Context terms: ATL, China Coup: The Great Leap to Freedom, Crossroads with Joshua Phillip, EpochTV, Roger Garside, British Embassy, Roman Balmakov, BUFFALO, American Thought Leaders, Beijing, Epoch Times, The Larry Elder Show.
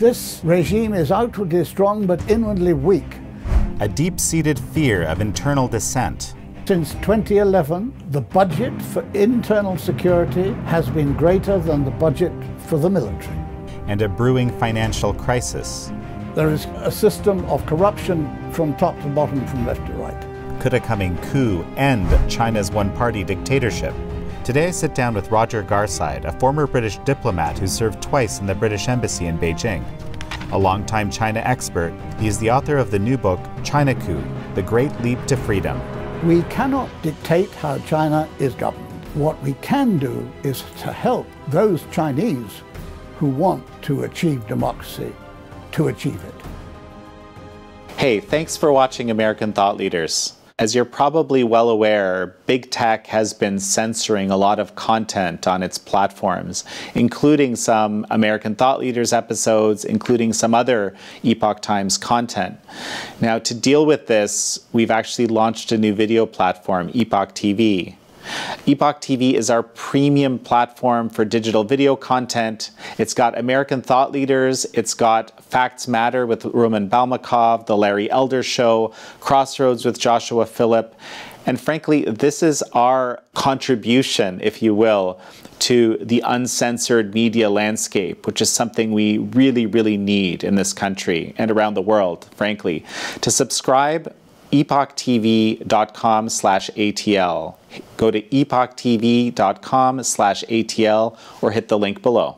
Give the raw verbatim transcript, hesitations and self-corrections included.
This regime is outwardly strong but inwardly weak. A deep-seated fear of internal dissent. Since twenty eleven, the budget for internal security has been greater than the budget for the military. And a brewing financial crisis. There is a system of corruption from top to bottom, from left to right. Could a coming coup end China's one-party dictatorship? Today I sit down with Roger Garside, a former British diplomat who served twice in the British Embassy in Beijing. A longtime China expert, he is the author of the new book, China Coup: The Great Leap to Freedom. We cannot dictate how China is governed. What we can do is to help those Chinese who want to achieve democracy to achieve it. Hey, thanks for watching American Thought Leaders. As you're probably well aware, big tech has been censoring a lot of content on its platforms, including some American Thought Leaders episodes, including some other Epoch Times content. Now, to deal with this, we've actually launched a new video platform, Epoch T V. Epoch T V is our premium platform for digital video content. It's got American Thought Leaders, it's got Facts Matter with Roman Balmakov, The Larry Elder Show, Crossroads with Joshua Phillip, and frankly, this is our contribution, if you will, to the uncensored media landscape, which is something we really, really need in this country and around the world, frankly. To subscribe, epoch T V dot com slash A T L. Go to epoch T V dot com slash A T L or hit the link below.